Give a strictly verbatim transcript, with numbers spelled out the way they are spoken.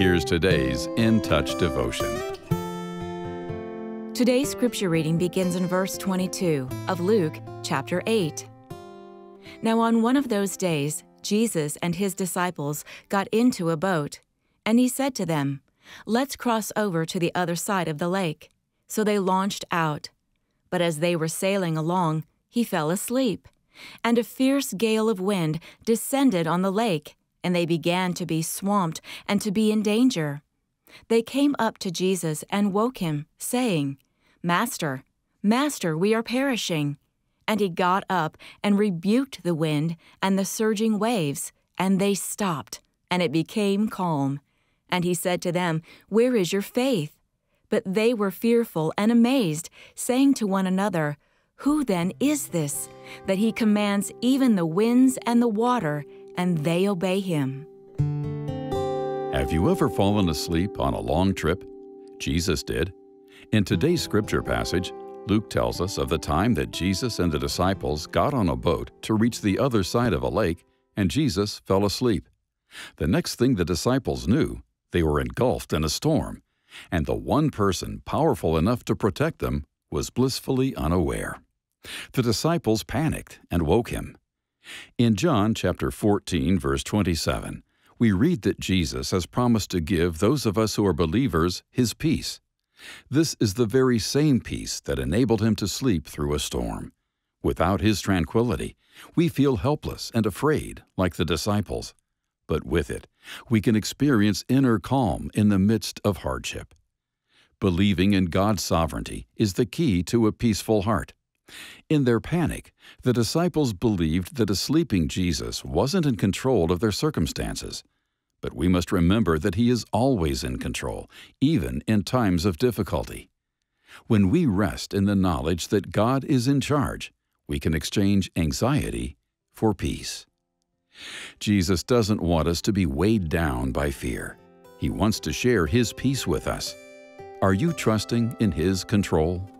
Here's today's In Touch devotion. Today's scripture reading begins in verse twenty-two of Luke chapter eight. Now on one of those days, Jesus and his disciples got into a boat, and he said to them, "Let's cross over to the other side of the lake." So they launched out. But as they were sailing along, he fell asleep, and a fierce gale of wind descended on the lake, and they began to be swamped and to be in danger. They came up to Jesus and woke him, saying, "Master, Master, we are perishing." And he got up and rebuked the wind and the surging waves, and they stopped, and it became calm. And he said to them, "Where is your faith?" But they were fearful and amazed, saying to one another, "Who then is this, that he commands even the winds and the water, and they obey him?" Have you ever fallen asleep on a long trip? Jesus did. In today's scripture passage, Luke tells us of the time that Jesus and the disciples got on a boat to reach the other side of a lake, and Jesus fell asleep. The next thing the disciples knew, they were engulfed in a storm, and the one person powerful enough to protect them was blissfully unaware. The disciples panicked and woke him. In John chapter fourteen, verse twenty-seven, we read that Jesus has promised to give those of us who are believers his peace. This is the very same peace that enabled him to sleep through a storm. Without his tranquility, we feel helpless and afraid like the disciples. But with it, we can experience inner calm in the midst of hardship. Believing in God's sovereignty is the key to a peaceful heart. In their panic, the disciples believed that a sleeping Jesus wasn't in control of their circumstances. But we must remember that he is always in control, even in times of difficulty. When we rest in the knowledge that God is in charge, we can exchange anxiety for peace. Jesus doesn't want us to be weighed down by fear. He wants to share his peace with us. Are you trusting in his control?